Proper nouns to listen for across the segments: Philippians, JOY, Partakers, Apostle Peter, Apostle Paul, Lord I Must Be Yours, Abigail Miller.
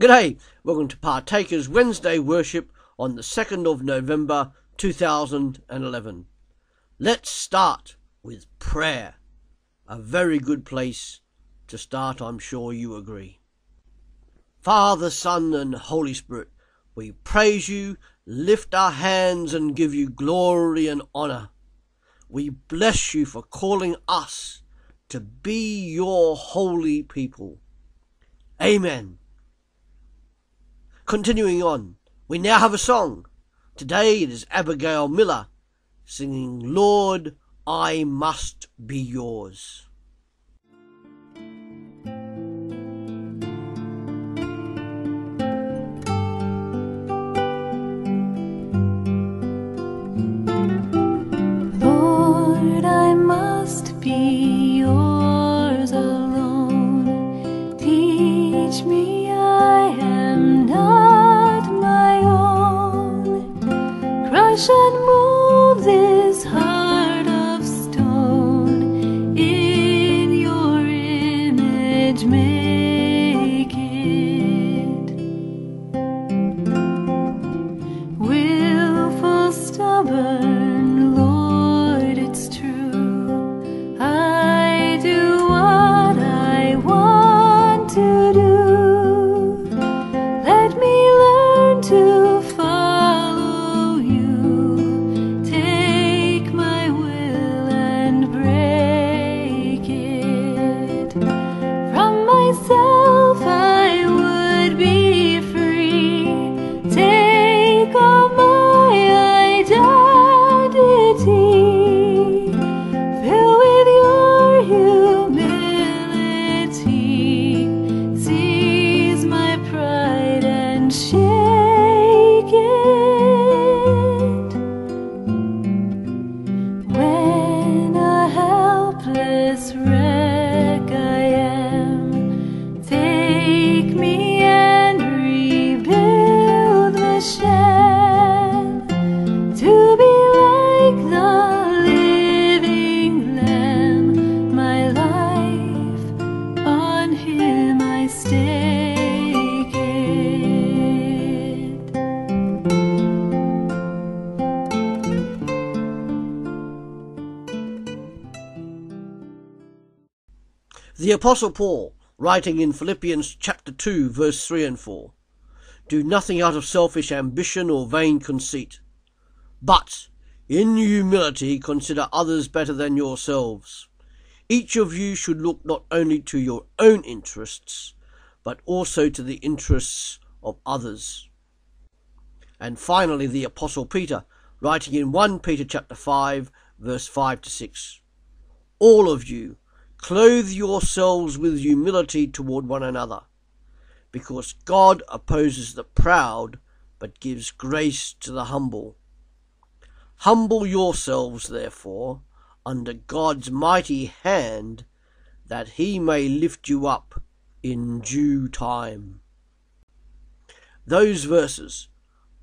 G'day, welcome to Partakers Wednesday Worship on the 2nd of November 2011. Let's start with prayer. A very good place to start, I'm sure you agree. Father, Son and Holy Spirit, we praise you, lift our hands and give you glory and honour. We bless you for calling us to be your holy people. Amen. Continuing on, we now have a song. Today it is Abigail Miller singing Lord, I Must Be Yours. Lord, I must be yours alone. Teach me I am not and mold this heart of stone, in your image make it. Willful, stubborn, Lord, it's true, I do what I want to do. Let me learn to follow you. The Apostle Paul, writing in Philippians chapter 2, verse 3 and 4, do nothing out of selfish ambition or vain conceit, but in humility consider others better than yourselves. Each of you should look not only to your own interests, but also to the interests of others. And finally, the Apostle Peter, writing in 1 Peter chapter 5, verse 5 to 6, all of you, clothe yourselves with humility toward one another, because God opposes the proud, but gives grace to the humble. Humble yourselves, therefore, under God's mighty hand, that he may lift you up in due time. Those verses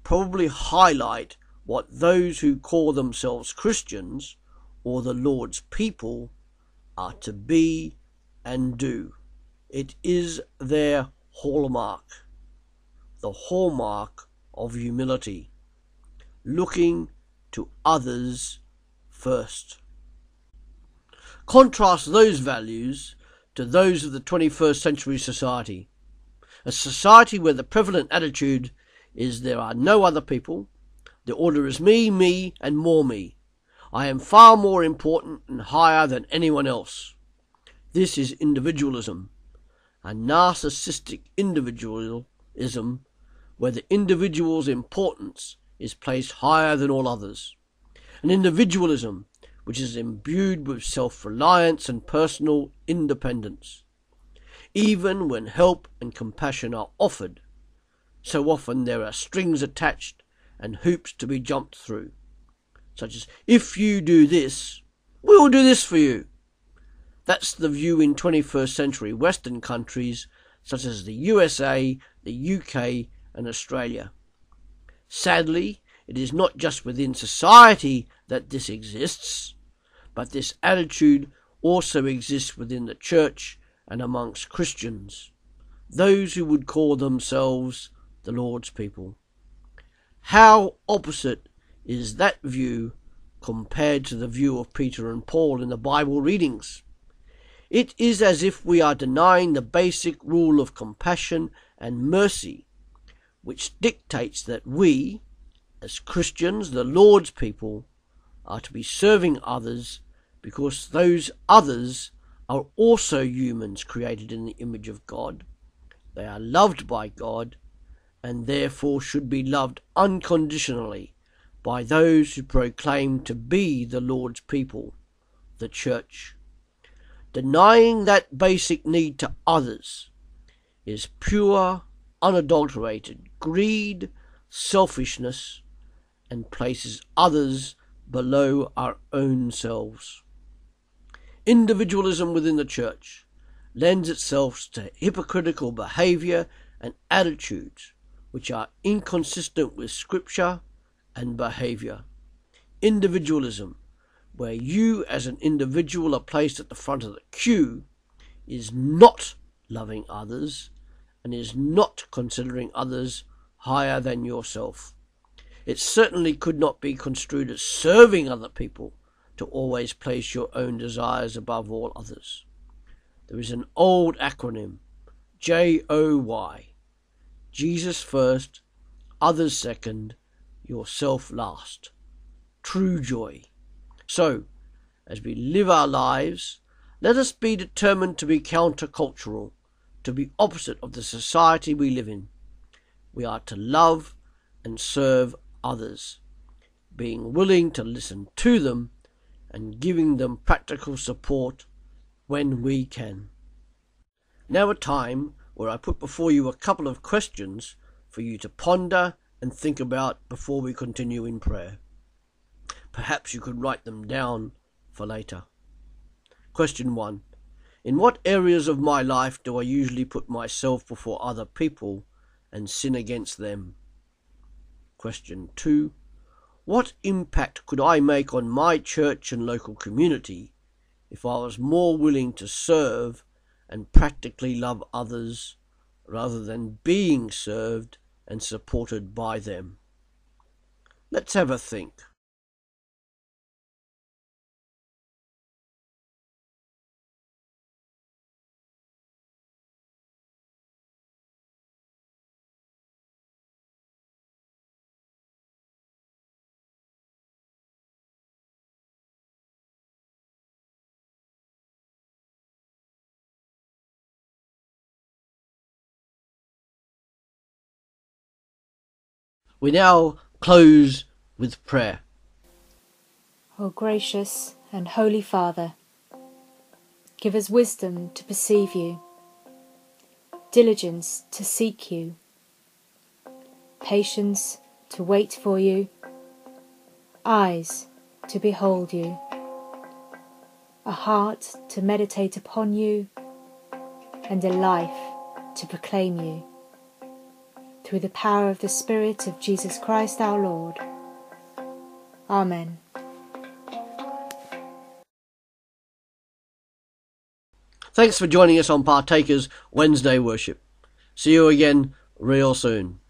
probably highlight what those who call themselves Christians, or the Lord's people, are to be and do. It is their hallmark, the hallmark of humility, looking to others first. Contrast those values to those of the 21st century society, a society where the prevalent attitude is there are no other people, the order is me, me, and more me. I am far more important and higher than anyone else. This is individualism, a narcissistic individualism where the individual's importance is placed higher than all others. An individualism which is imbued with self-reliance and personal independence, even when help and compassion are offered. So often there are strings attached and hoops to be jumped through, such as, if you do this, we'll do this for you. That's the view in 21st century Western countries such as the USA, the UK and Australia. Sadly, it is not just within society that this exists, but this attitude also exists within the church and amongst Christians. those who would call themselves the Lord's people. How opposite is that view compared to the view of Peter and Paul in the Bible readings? It is as if we are denying the basic rule of compassion and mercy, which dictates that we, as Christians, the Lord's people, are to be serving others because those others are also humans created in the image of God. They are loved by God and therefore should be loved unconditionally by those who proclaim to be the Lord's people, the church. Denying that basic need to others is pure, unadulterated greed, selfishness, and places others below our own selves. Individualism within the church lends itself to hypocritical behavior and attitudes which are inconsistent with Scripture and behavior. Individualism, where you as an individual are placed at the front of the queue, is not loving others and is not considering others higher than yourself. It certainly could not be construed as serving other people to always place your own desires above all others. There is an old acronym, JOY, Jesus first, others second, yourself last. True joy. So, as we live our lives, let us be determined to be countercultural, to be opposite of the society we live in. We are to love and serve others, being willing to listen to them and giving them practical support when we can. Now a time where I put before you a couple of questions for you to ponder and think about before we continue in prayer. Perhaps you could write them down for later. Question 1. In what areas of my life do I usually put myself before other people and sin against them? Question 2. What impact could I make on my church and local community if I was more willing to serve and practically love others rather than being served and supported by them? Let's have a think. We now close with prayer. O gracious and holy Father, give us wisdom to perceive you, diligence to seek you, patience to wait for you, eyes to behold you, a heart to meditate upon you, and a life to proclaim you. Through the power of the Spirit of Jesus Christ our Lord. Amen. Thanks for joining us on Partakers Wednesday Worship. See you again real soon.